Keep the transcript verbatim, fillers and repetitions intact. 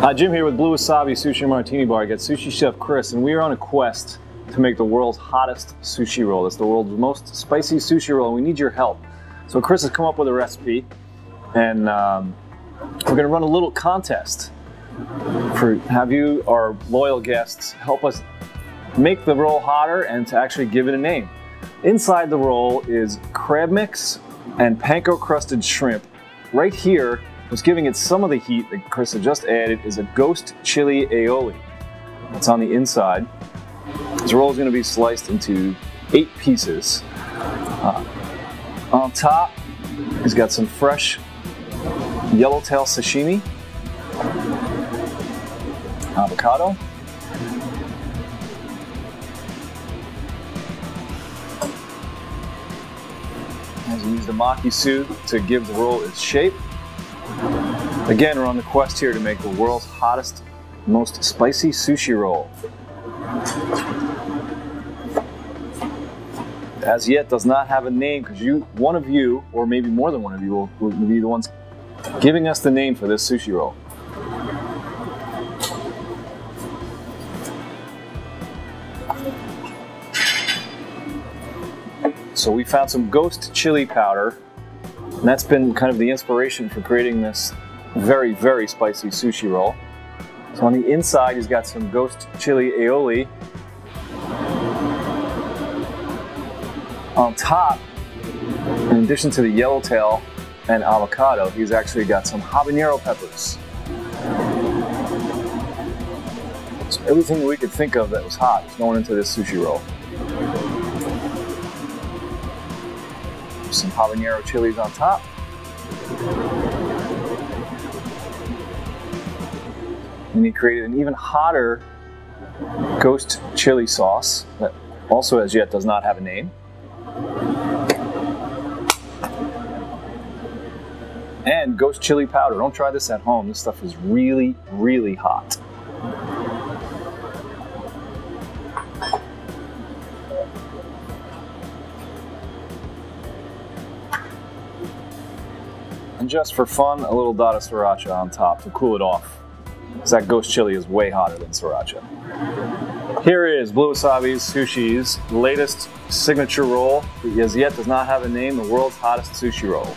Hi, Jim here with Blue Wasabi Sushi Martini Bar. I got Sushi Chef Chris, and we are on a quest to make the world's hottest sushi roll. It's the world's most spicy sushi roll, and we need your help. So Chris has come up with a recipe, and um, we're gonna run a little contest for have you, our loyal guests, help us make the roll hotter and to actually give it a name. Inside the roll is crab mix and panko-crusted shrimp. Right here, what's giving it some of the heat that Chris had just added is a ghost chili aioli. That's on the inside. This roll is going to be sliced into eight pieces. Uh, on top, he's got some fresh yellowtail sashimi, avocado, as we use the makisu to give the roll its shape. Again, we're on the quest here to make the world's hottest, most spicy sushi roll. As yet, does not have a name because you, one of you, or maybe more than one of you, will, will be the ones giving us the name for this sushi roll. So we found some ghost chili powder, and that's been kind of the inspiration for creating this very, very spicy sushi roll. So on the inside, he's got some ghost chili aioli. On top, in addition to the yellowtail and avocado, he's actually got some habanero peppers. So everything we could think of that was hot is going into this sushi roll. Some habanero chilies on top. And he created an even hotter ghost chili sauce that also as yet does not have a name. And ghost chili powder. Don't try this at home. This stuff is really, really hot. And just for fun, a little dot of sriracha on top to cool it off. Because that ghost chili is way hotter than sriracha. Here is Blue Wasabi Sushi's latest signature roll that as yet does not have a name, the world's hottest sushi roll.